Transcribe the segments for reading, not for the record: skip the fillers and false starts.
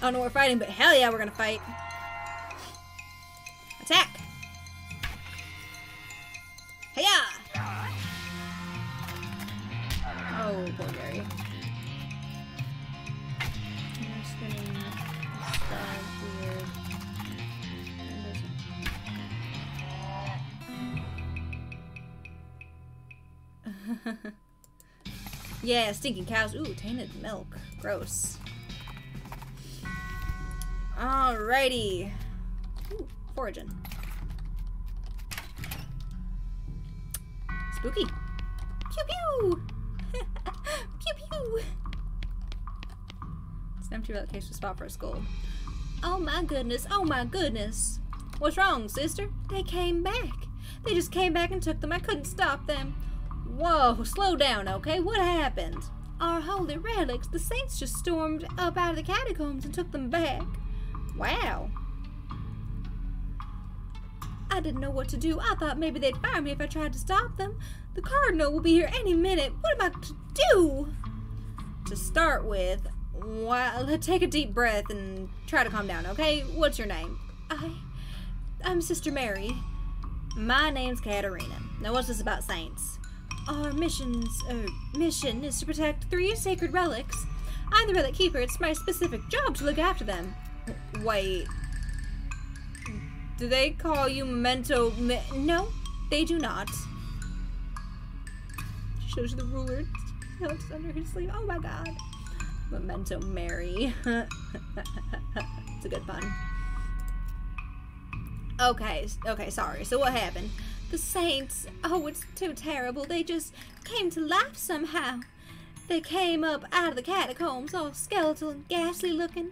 I don't know what we're fighting, but hell yeah, we're gonna fight. Attack! Hiya! Oh, poor Gary. I'm just gonna start weird. Yeah, stinking cows. Ooh, tainted milk. Gross. Alrighty. Ooh, foraging. Spooky. Pew pew! Pew pew! It's an empty relocation spot for a skull. Oh my goodness, oh my goodness. What's wrong, sister? They came back. They just came back and took them. I couldn't stop them. Whoa, slow down, okay? What happened? Our holy relics, the saints just stormed up out of the catacombs and took them back. Wow. I didn't know what to do. I thought maybe they'd fire me if I tried to stop them. The cardinal will be here any minute. What am I to do? To start with, well, take a deep breath and try to calm down, okay? What's your name? I'm Sister Mary. My name's Katerina. Now what's this about saints? Our mission is to protect 3 sacred relics. I'm the relic keeper. It's my specific job to look after them. Wait. Do they call you Memento? No, they do not. Shows the ruler held under his sleeve. Oh my god. Memento Mary. It's a good pun. Okay, sorry. So what happened? The saints, oh, it's too terrible. They just came to life somehow. They came up out of the catacombs, all skeletal and ghastly looking.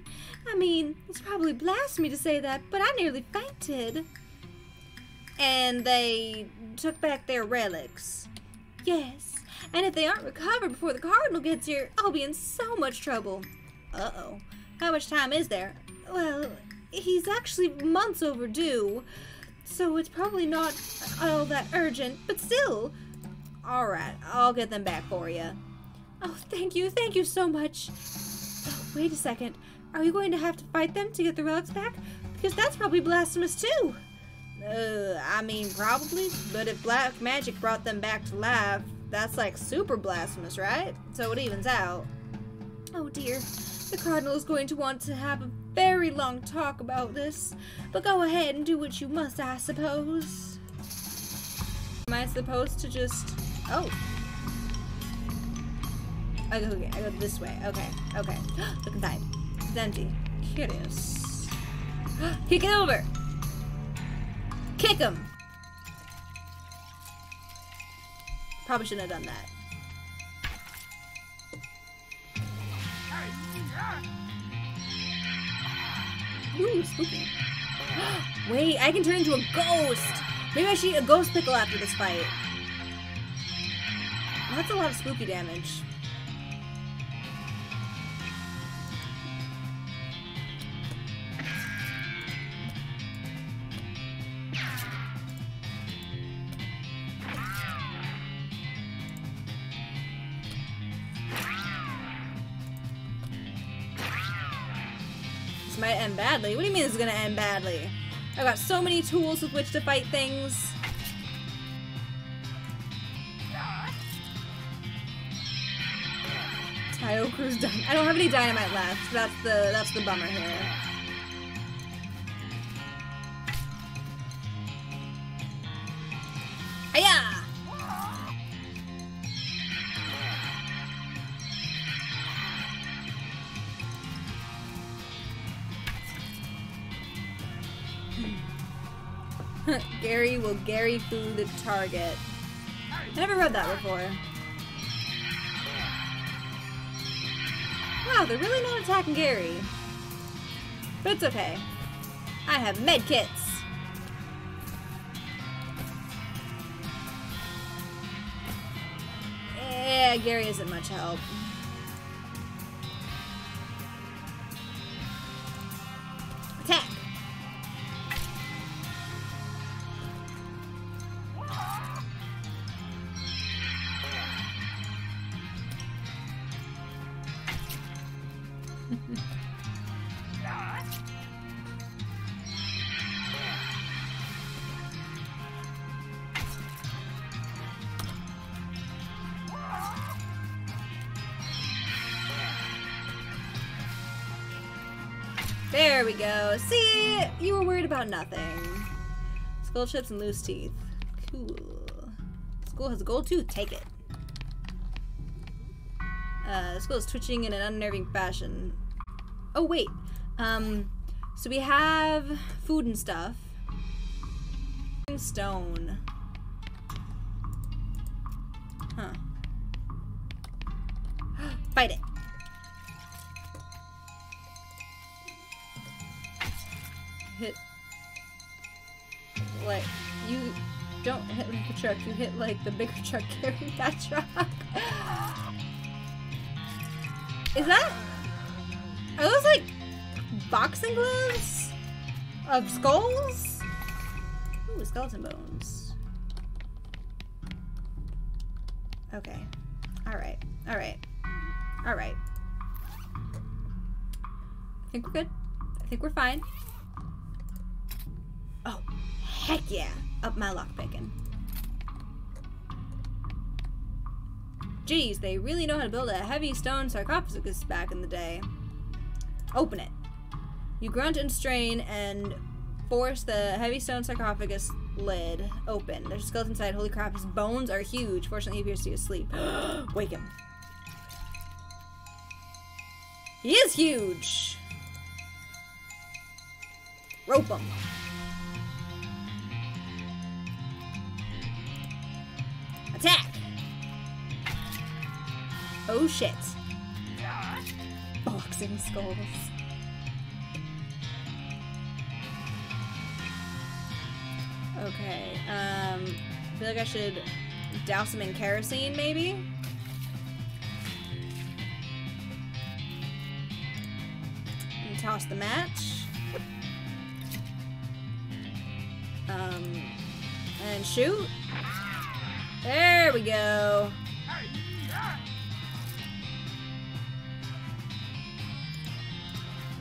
I mean, it's probably blasphemy to say that, but I nearly fainted. And they took back their relics. Yes, and if they aren't recovered before the cardinal gets here, I'll be in so much trouble. Uh-oh. How much time is there? Well, he's actually months overdue. So it's probably not all that urgent, but still. Alright, I'll get them back for you. Oh, thank you so much. Oh, wait a second. Are we going to have to fight them to get the relics back? Because that's probably blasphemous too. I mean, probably, but if black magic brought them back to life, that's like super blasphemous, right? So it evens out. Oh dear, the cardinal is going to want to have a very long talk about this, but go ahead and do what you must, I suppose. Am I supposed to just... oh. I go this way. Okay. Look inside. It's empty. Curious. Kick it over! Kick him! Probably shouldn't have done that. Ooh, spooky. Wait, I can turn into a ghost! Maybe I should eat a ghost pickle after this fight. That's a lot of spooky damage. Might end badly. What do you mean this is gonna end badly? I've got so many tools with which to fight things. Tayo Cruz done. I don't have any dynamite left. That's the bummer here. Hiya! Gary will Gary foo the target. I never read that before. Wow, they're really not attacking Gary. But it's okay. I have med kits. Yeah, Gary isn't much help. There we go. See? You were worried about nothing. Skull chips and loose teeth. Cool. Skull has a gold tooth. Take it. Skull is twitching in an unnerving fashion. Oh, wait. So we have food and stuff. Stone. Huh. Fight it. Hit. Like, you don't hit like the truck, you hit like the bigger truck carrying that truck. Is that? Are those like boxing gloves? Of skulls? Ooh, skeleton bones. Okay. Alright. Alright. Alright. I think we're good. I think we're fine. Oh, heck yeah. Up my lockpicking. Geez, they really know how to build a heavy stone sarcophagus back in the day. Open it. You grunt and strain and force the heavy stone sarcophagus lid open. There's a skeleton inside. Holy crap, his bones are huge. Fortunately, he appears to be asleep. Wake him. He is huge! Rope him. Attack! Oh shit. Boxing skulls. Okay, I feel like I should douse them in kerosene, maybe? And toss the match. And shoot. There we go.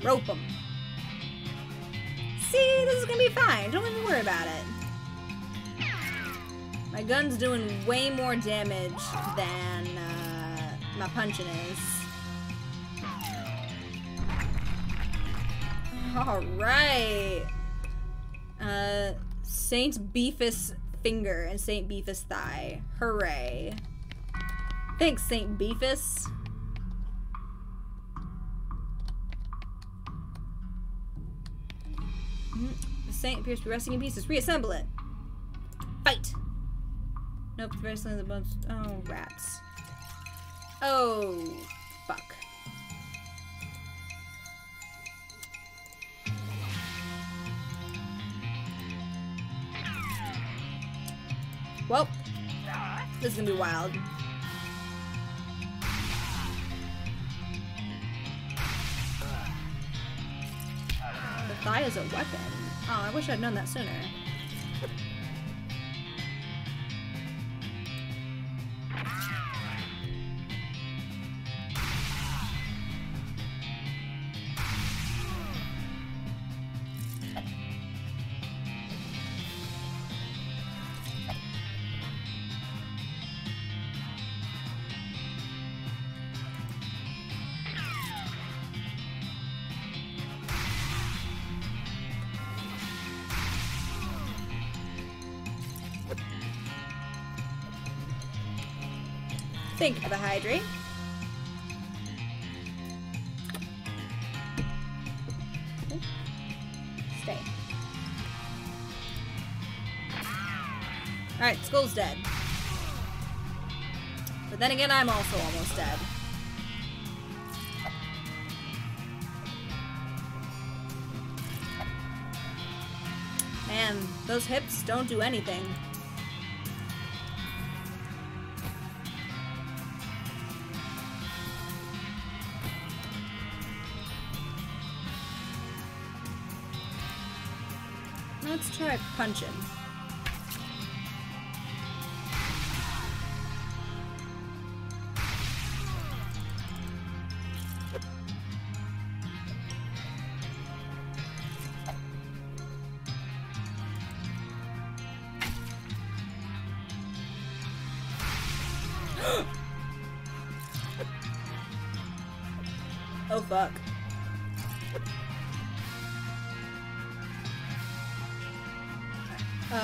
Rope them. See, this is gonna be fine. Don't even worry about it. My gun's doing way more damage than my punching is. All right. Saint Beefus finger and Saint Beefus thigh. Hooray. Thanks, Saint Beefus. The saint appears to be resting in pieces. Reassemble it. Fight. Nope, the rest of the bunch. Oh, rats. Oh, fuck. Well, this is gonna be wild. The thigh is a weapon. Oh, I wish I'd known that sooner. Think of a hydrate. Stay. Alright, Skull's dead. But then again, I'm also almost dead. Man, those hips don't do anything. Let's try punching. Oh fuck. All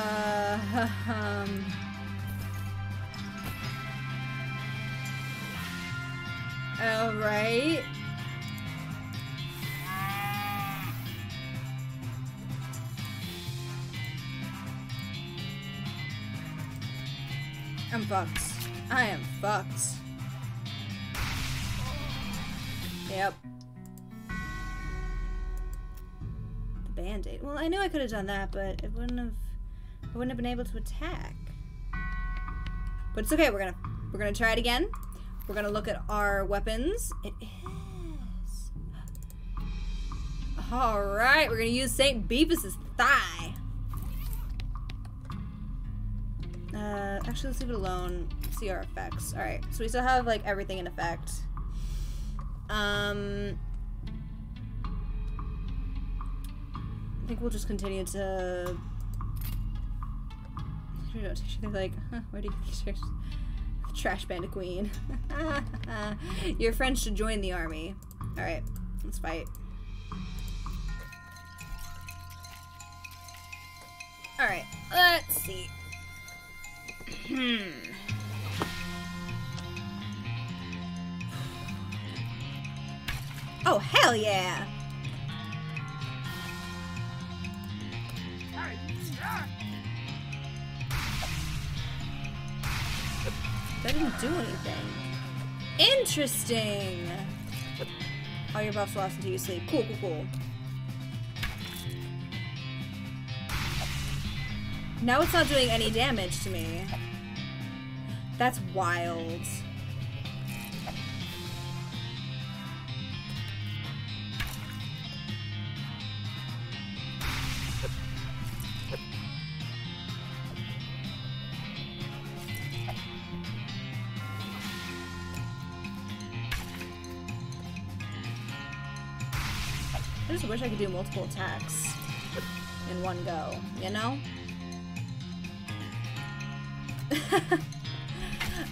right. I'm fucked. I am fucked. Yep. The Band-Aid. Well, I know I could have done that, but it wouldn't have. I wouldn't have been able to attack. But it's okay. We're gonna try it again. We're gonna look at our weapons. It is. All right. We're gonna use Saint Beefus's thigh. Actually, let's leave it alone. See our effects. All right. So we still have like everything in effect. I think we'll just continue to. She's like, huh, where do you get your trash band of queen? Your friends should join the army. Alright, let's fight. Alright, let's see. Oh, hell yeah! That didn't do anything. Interesting! All your buffs lost until you sleep. Cool, cool, cool. Now it's not doing any damage to me. That's wild. I just wish I could do multiple attacks in one go, you know?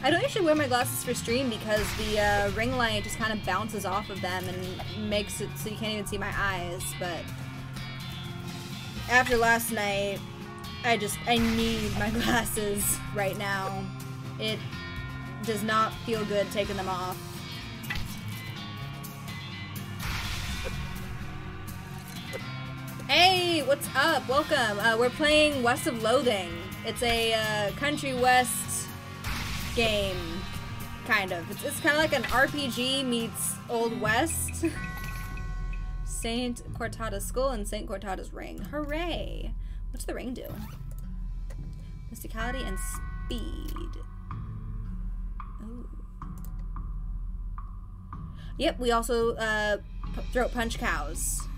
I don't usually wear my glasses for stream because the ring light just kind of bounces off of them and makes it so you can't even see my eyes, but after last night, I need my glasses right now. It does not feel good taking them off. Hey, what's up? Welcome. We're playing West of Loathing. It's a country west game, kind of. It's kind of like an RPG meets Old West. Saint Cortada's skull and Saint Cortada's ring. Hooray! What's the ring do? Mysticality and speed. Ooh. Yep, we also throat punch cows.